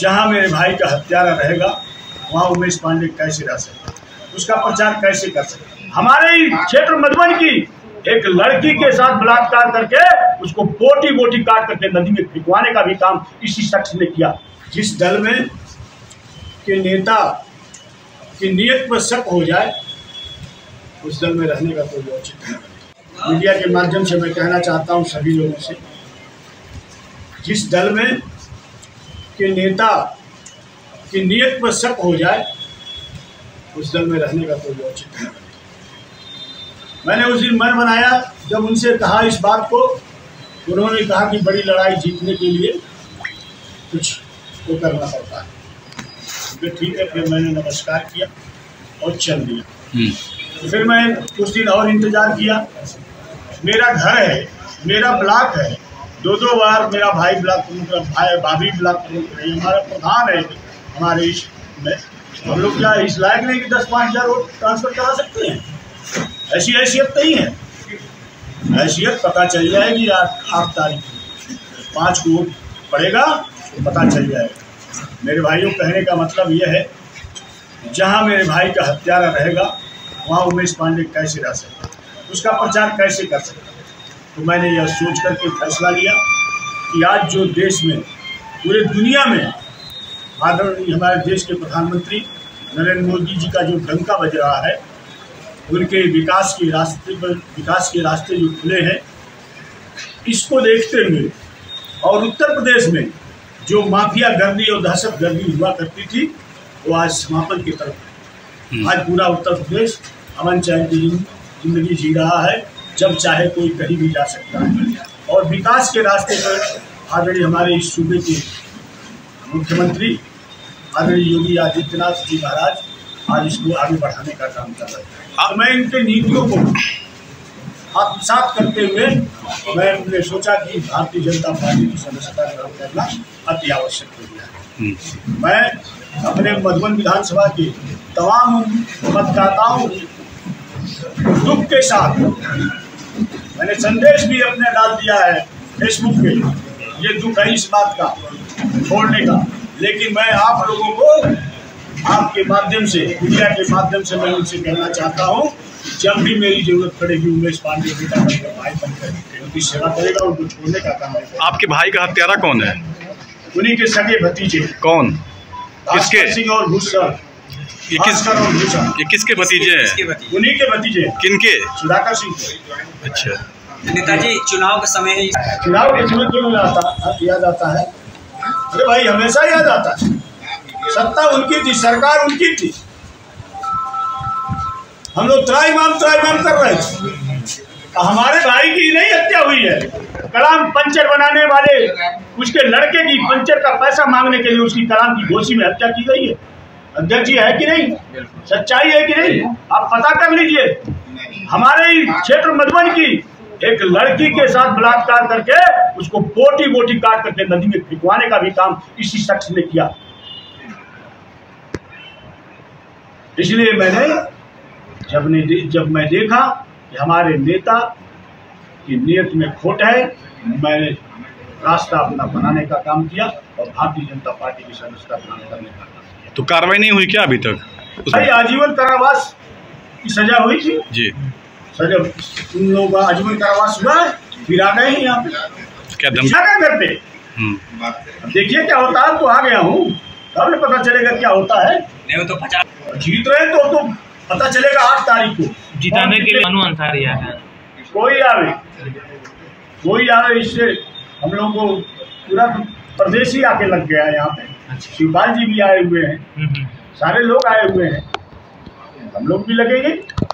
जहां मेरे भाई का हत्यारा रहेगा वहां उमेश पांडे कैसे रह सकता, उसका प्रचार कैसे कर सकता। हमारे क्षेत्र मधुबनी की एक लड़की के साथ बलात्कार करके उसको बोटी बोटी काट करके नदी में फेंकवाने का भी काम इसी शख्स ने किया। जिस दल में के नेता की नीयत पर शक हो जाए उस दल में रहने का कोई औचित्य नहीं। मीडिया के माध्यम से मैं कहना चाहता हूं सभी लोगों से, जिस दल में के नेता की नीयत पर शक हो जाए उस दल में रहने का कोई औचित्य नहीं। मैंने उस दिन मन बनाया जब उनसे कहा इस बात को, उन्होंने कहा कि बड़ी लड़ाई जीतने के लिए कुछ तो करना पड़ता है। फिर ठीक है, फिर मैंने नमस्कार किया और चल दिया। फिर मैं कुछ दिन और इंतज़ार किया। मेरा घर है, मेरा ब्लॉक है, दो बार मेरा भाई ब्लॉक प्रमुख, भाई भाभी ब्लॉक प्रमुख रही, हमारा प्रधान है हमारे इस में। हम लोग क्या इस लायक नहीं कि 10-5 हज़ार वोट ट्रांसफर करा सकते हैं? ऐसी हैसियत नहीं है। हैसियत पता चल जाएगी 8 तारीख को, 5 को वोट पड़ेगा तो पता चल जाएगा। मेरे भाइयों, कहने का मतलब यह है जहाँ मेरे भाई का हत्यारा रहेगा वहाँ उमेश पांडे कैसे रह सकता, उसका प्रचार कैसे कर सकता। तो मैंने यह सोच करके फैसला लिया कि आज जो देश में, पूरे दुनिया में आदरणीय हमारे देश के प्रधानमंत्री नरेंद्र मोदी जी का जो डंका बज रहा है, उनके विकास के रास्ते जो खुले हैं, इसको देखते हुए और उत्तर प्रदेश में जो माफिया गर्दी और दहशत गर्दी हुआ करती थी वो आज समापन की तरफ है। आज पूरा उत्तर प्रदेश अमन चैन की जिंदगी जी रहा है। जब चाहे कोई कहीं भी जा सकता है और विकास के रास्ते पर आदरणीय हमारे इस सूबे के मुख्यमंत्री आदरणीय योगी आदित्यनाथ जी महाराज आज इसको आगे बढ़ाने का काम कर रहे हैं। अब मैं इनके नीतियों को आत्मसात करते हुए मैंने सोचा कि भारतीय जनता पार्टी की सदस्यता ग्रहण करना अति आवश्यक हो गया। मैं अपने मधुबन विधानसभा के तमाम मतदाताओं दुख के साथ मैंने संदेश भी अपने डाल दिया है फेसबुक पे। ये दुख है इस बात का छोड़ने का, लेकिन मैं आप लोगों को आपके माध्यम से, मीडिया के माध्यम से मैं उनसे कहना चाहता हूँ जब भी मेरी जरूरत पड़ेगी उमेश पांडे बेटा भाई बनकर उनकी सेवा करेगा, उनको छोड़ने का काम है। आपके भाई का हत्यारा कौन है? उन्हीं के सगे भतीजे। कौन? किसके? सिंह और भूषण। ये किसके भतीजे हैं? उन्हीं के भतीजे। किनके? सुधाकर सिंह। अच्छा नेताजी, चुनाव के समय क्यों याद आता है? अरे भाई, हमेशा याद आता है। सत्ता उनकी थी, सरकार उनकी थी, हम लोग त्राईमाम कर रहे थे। हमारे भाई की नहीं हत्या हुई है, कलाम पंचर बनाने वाले उसके लड़के की पंचर का पैसा मांगने के लिए उसकी कलाम की गोसी में हत्या की गई है। अध्यक्ष जी है कि नहीं? सच्चाई है कि नहीं? आप पता कर लीजिए। हमारे क्षेत्र मधुबन की एक लड़की के साथ बलात्कार करके उसको बोटी बोटी काट करके नदी में फेंकवाने का भी काम इसी शख्स ने किया। इसलिए जब मैं देखा कि हमारे नेता की नीयत में खोट है, मैंने रास्ता अपना बनाने का काम किया और भारतीय जनता पार्टी की सदस्यता ग्रहण करने का काम। तो कार्रवाई नहीं हुई क्या अभी तक? भाई, आजीवन कारावास की सजा हुई थी जी। सजा उन लोगों का आजीवन कारावास हुआ, फिर आ गए हैं यहाँ पे। क्या दम घर पे? देखिए क्या होता है। तो आ गया हूँ, आपने पता चलेगा क्या होता है। नहीं तो जीत रहे तो पता चलेगा 8 तारीख को। जिताने के लिए कोई आवे, इससे हम लोग को पूरा प्रदेश ही आके लग गया है। यहाँ पे शिवपाल जी भी आए हुए हैं, सारे लोग आए हुए हैं, हम लोग भी लगेंगे।